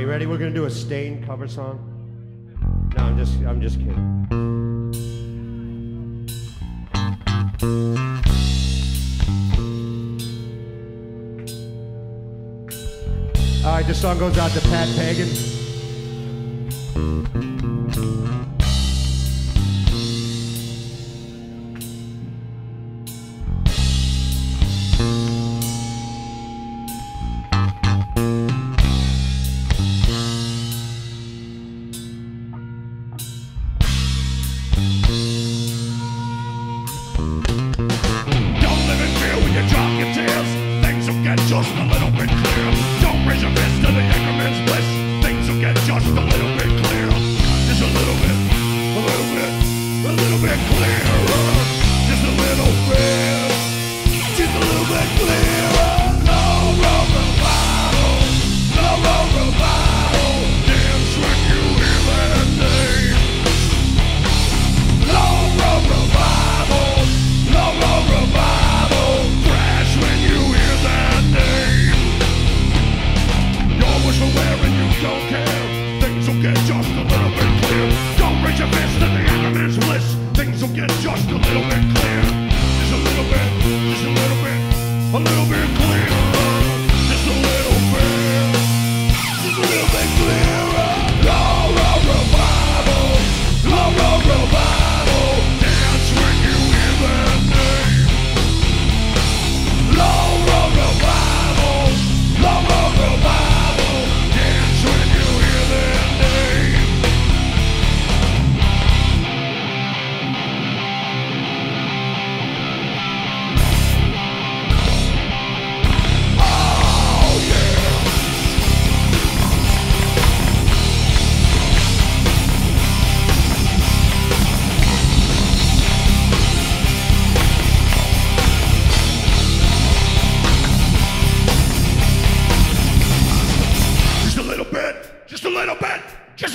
you ready? We're gonna do a Stain cover song. No, I'm just kidding. All right, this song goes out to Pat Pagan. Don't live in fear when you drop your tears. Things will get just a little bit clearer. Raise your fist to the anchor man's flesh. Things will get just a little bit clearer. Just a little bit clearer. Just a little bit, just a little bit clearer. Low road revival, low road revival. Dance with you in that name. Low road revival, low road revival. Crash when you hear that name. You're wearing, you don't care. Things will get just a little bit clear. Don't raise your fist to the end of this list. Things will get just a little bit clear. Just a little bit, just a little bit clearer. Just a little bit clearer. Low road revival, low road revival. Dance when you hear that name. Low road revival, low road revival. Just a little bit clearer. Today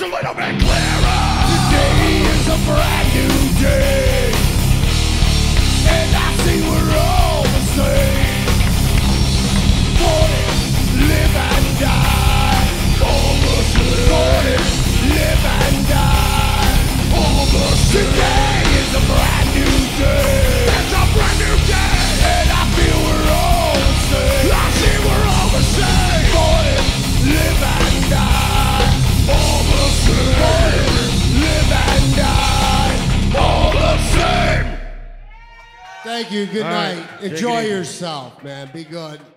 is a brand new day, and I see we're all the same. Born it, live and die. All the same. Born it, live and die. All the same. Today is a brand new day. It's a brand new day. Thank you. Good night. Enjoy yourself, man. Be good.